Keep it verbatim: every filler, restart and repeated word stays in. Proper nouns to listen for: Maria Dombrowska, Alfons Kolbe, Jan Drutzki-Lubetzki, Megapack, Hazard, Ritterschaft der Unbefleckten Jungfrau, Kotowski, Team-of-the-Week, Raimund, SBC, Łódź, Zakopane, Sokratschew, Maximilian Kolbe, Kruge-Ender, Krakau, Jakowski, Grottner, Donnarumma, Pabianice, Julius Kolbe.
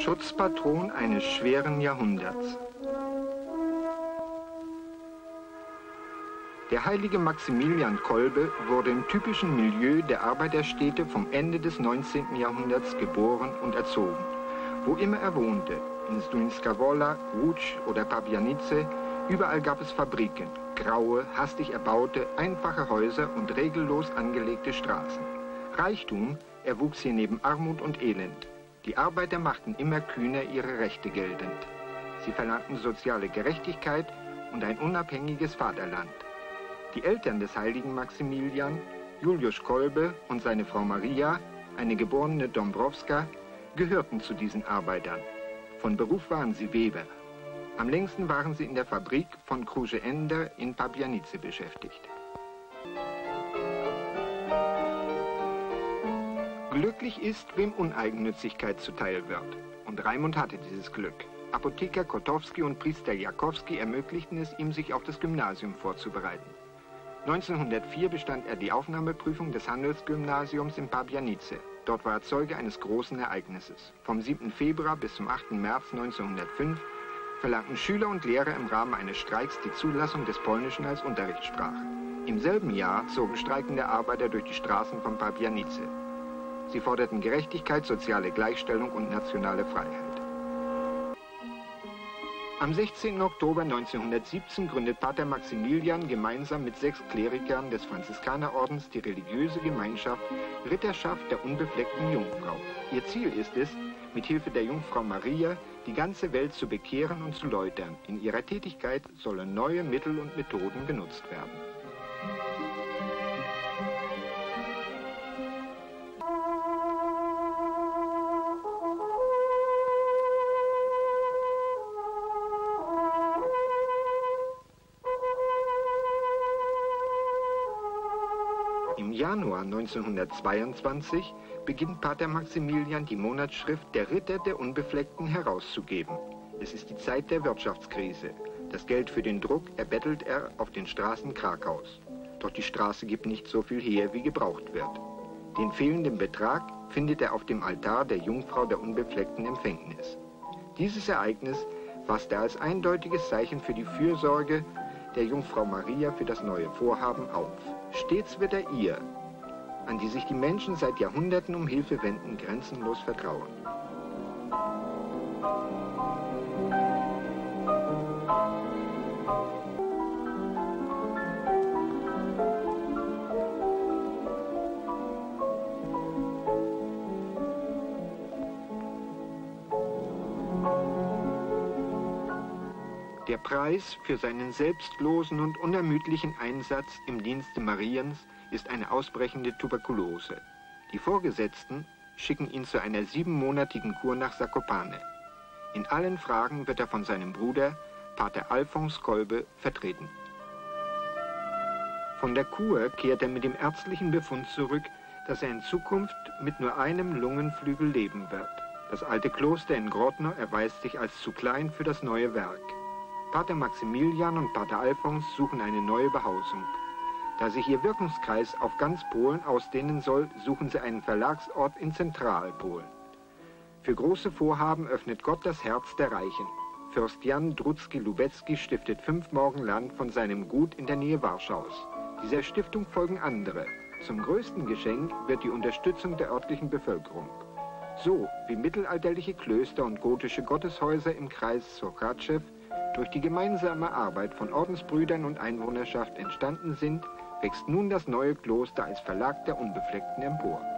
Schutzpatron eines schweren Jahrhunderts. Der heilige Maximilian Kolbe wurde im typischen Milieu der Arbeiterstädte vom Ende des neunzehnten Jahrhunderts geboren und erzogen. Wo immer er wohnte, in Sduinska Wola, Łódź oder Pabianice, überall gab es Fabriken, graue, hastig erbaute, einfache Häuser und regellos angelegte Straßen. Reichtum erwuchs hier neben Armut und Elend. Die Arbeiter machten immer kühner ihre Rechte geltend. Sie verlangten soziale Gerechtigkeit und ein unabhängiges Vaterland. Die Eltern des heiligen Maximilian, Julius Kolbe und seine Frau Maria, eine geborene Dombrowska, gehörten zu diesen Arbeitern. Von Beruf waren sie Weber. Am längsten waren sie in der Fabrik von Kruge-Ender in Pabianice beschäftigt. Glücklich ist, wem Uneigennützigkeit zuteil wird. Und Raimund hatte dieses Glück. Apotheker Kotowski und Priester Jakowski ermöglichten es ihm, sich auf das Gymnasium vorzubereiten. neunzehnhundertvier bestand er die Aufnahmeprüfung des Handelsgymnasiums in Pabianice. Dort war er Zeuge eines großen Ereignisses. Vom siebten Februar bis zum achten März neunzehnhundertfünf verlangten Schüler und Lehrer im Rahmen eines Streiks die Zulassung des Polnischen als Unterrichtssprache. Im selben Jahr zogen streikende Arbeiter durch die Straßen von Pabianice. Sie forderten Gerechtigkeit, soziale Gleichstellung und nationale Freiheit. Am sechzehnten Oktober neunzehnhundertsiebzehn gründet Pater Maximilian gemeinsam mit sechs Klerikern des Franziskanerordens die religiöse Gemeinschaft Ritterschaft der Unbefleckten Jungfrau. Ihr Ziel ist es, mit Hilfe der Jungfrau Maria die ganze Welt zu bekehren und zu läutern. In ihrer Tätigkeit sollen neue Mittel und Methoden genutzt werden. Im Januar neunzehnhundertzweiundzwanzig beginnt Pater Maximilian die Monatsschrift Der Ritter der Unbefleckten herauszugeben. Es ist die Zeit der Wirtschaftskrise. Das Geld für den Druck erbettelt er auf den Straßen Krakaus. Doch die Straße gibt nicht so viel her, wie gebraucht wird. Den fehlenden Betrag findet er auf dem Altar der Jungfrau der Unbefleckten Empfängnis. Dieses Ereignis fasst er als eindeutiges Zeichen für die Fürsorge der Jungfrau Maria für das neue Vorhaben auf. Stets wird er ihr, an die sich die Menschen seit Jahrhunderten um Hilfe wenden, grenzenlos vertrauen. Der Preis für seinen selbstlosen und unermüdlichen Einsatz im Dienste Mariens ist eine ausbrechende Tuberkulose. Die Vorgesetzten schicken ihn zu einer siebenmonatigen Kur nach Zakopane. In allen Fragen wird er von seinem Bruder, Pater Alfons Kolbe, vertreten. Von der Kur kehrt er mit dem ärztlichen Befund zurück, dass er in Zukunft mit nur einem Lungenflügel leben wird. Das alte Kloster in Grottner erweist sich als zu klein für das neue Werk. Pater Maximilian und Pater Alfons suchen eine neue Behausung. Da sich ihr Wirkungskreis auf ganz Polen ausdehnen soll, suchen sie einen Verlagsort in Zentralpolen. Für große Vorhaben öffnet Gott das Herz der Reichen. Fürst Jan Drutzki-Lubetzki stiftet fünf Morgen Land von seinem Gut in der Nähe Warschaus. Dieser Stiftung folgen andere. Zum größten Geschenk wird die Unterstützung der örtlichen Bevölkerung. So wie mittelalterliche Klöster und gotische Gotteshäuser im Kreis Sokratschew durch die gemeinsame Arbeit von Ordensbrüdern und Einwohnerschaft entstanden sind, wächst nun das neue Kloster als Verlag der Unbefleckten empor.